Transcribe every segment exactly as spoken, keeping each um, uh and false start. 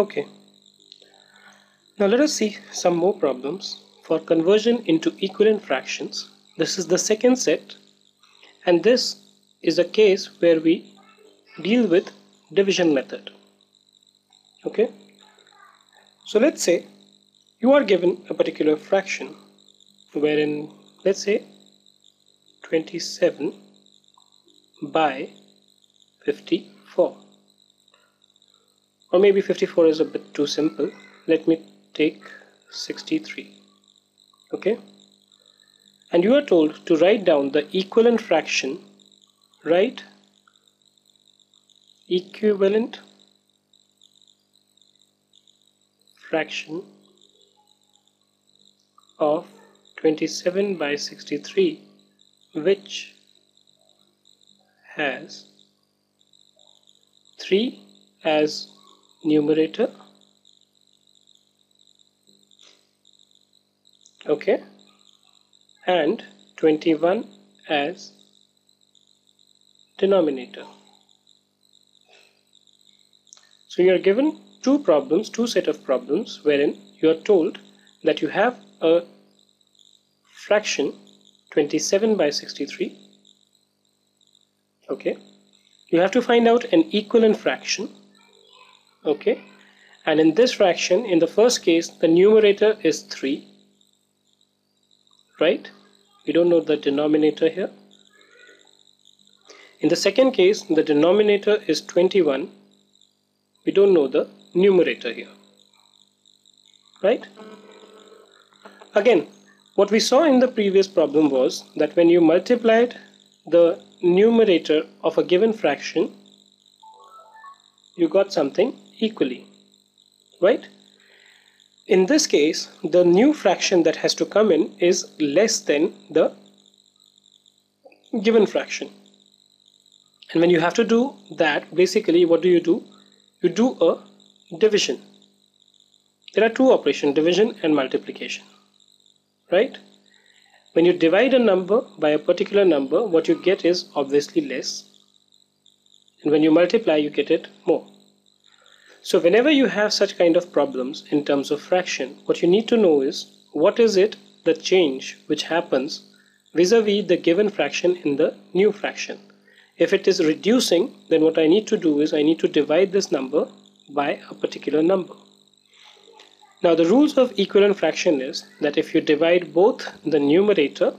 Okay, now let us see some more problems for conversion into equivalent fractions. This is the second set, and this is a case where we deal with division method. Okay, so let's say you are given a particular fraction wherein, let's say, twenty-seven by fifty-four, or maybe fifty-four is a bit too simple. Let me take sixty-three. Okay, and you are told to write down the equivalent fraction. Write equivalent fraction of twenty-seven by sixty-three which has three as numerator, okay, and twenty-one as denominator. So you are given two problems, two set of problems, wherein you are told that you have a fraction twenty-seven by sixty-three. Okay, you have to find out an equivalent fraction. Okay, and in this fraction, in the first case, the numerator is three, right? We don't know the denominator here. In the second case, the denominator is twenty-one. We don't know the numerator here, right? Again, what we saw in the previous problem was that when you multiplied the numerator of a given fraction, you got something equally, right? In this case, the new fraction that has to come in is less than the given fraction. And when you have to do that, basically what do you do? You do a division. There are two operations, division and multiplication, right? When you divide a number by a particular number, what you get is obviously less, and when you multiply, you get it more. So whenever you have such kind of problems in terms of fraction, what you need to know is what is it the change which happens vis-a-vis the given fraction in the new fraction. If it is reducing, then what I need to do is I need to divide this number by a particular number. Now the rules of equivalent fraction is that if you divide both the numerator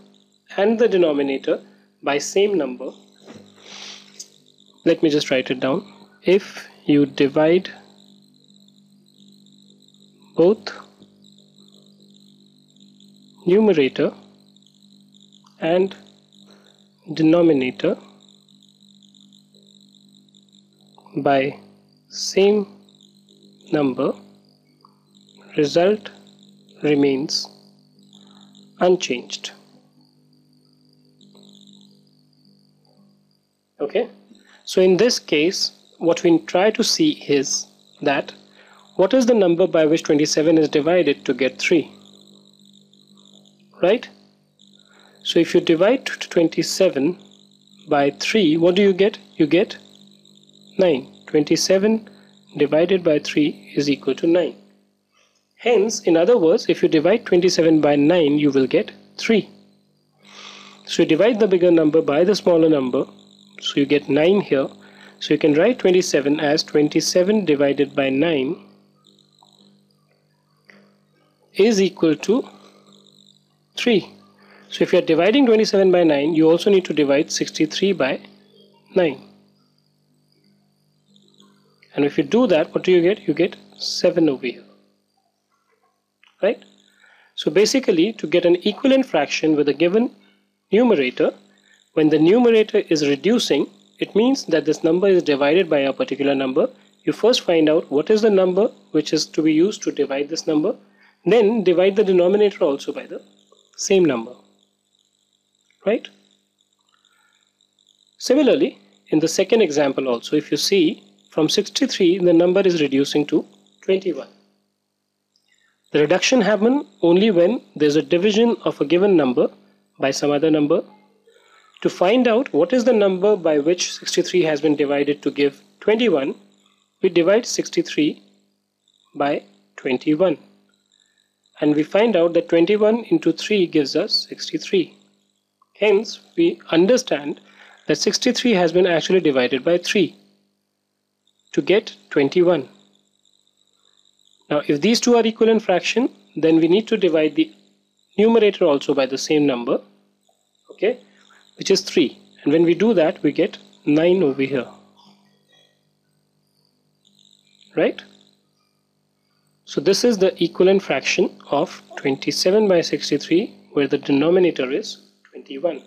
and the denominator by same number, let me just write it down. If you divide both numerator and denominator by same number, result remains unchanged. Okay, so in this case, what we try to see is that what is the number by which twenty-seven is divided to get three, right? So if you divide twenty-seven by three, what do you get? You get nine. twenty-seven divided by three is equal to nine. Hence, in other words, if you divide twenty-seven by nine, you will get three. So you divide the bigger number by the smaller number, so you get nine here. So you can write twenty-seven as twenty-seven divided by nine is equal to three. So if you are dividing twenty-seven by nine, you also need to divide sixty-three by nine. And if you do that, what do you get? You get seven over here, right? So basically, to get an equivalent fraction with a given numerator, when the numerator is reducing, it means that this number is divided by a particular number. You first find out what is the number which is to be used to divide this number, then divide the denominator also by the same number, right? Similarly, in the second example also, if you see, from sixty-three, the number is reducing to twenty-one. The reduction happens only when there is a division of a given number by some other number. To find out what is the number by which sixty-three has been divided to give twenty-one, we divide sixty-three by twenty-one, and we find out that twenty-one into three gives us sixty-three. Hence we understand that sixty-three has been actually divided by three to get twenty-one. Now if these two are equivalent fraction, then we need to divide the numerator also by the same number, okay, which is three, and when we do that we get nine over here, right? So this is the equivalent fraction of twenty-seven by sixty-three, where the denominator is twenty-one.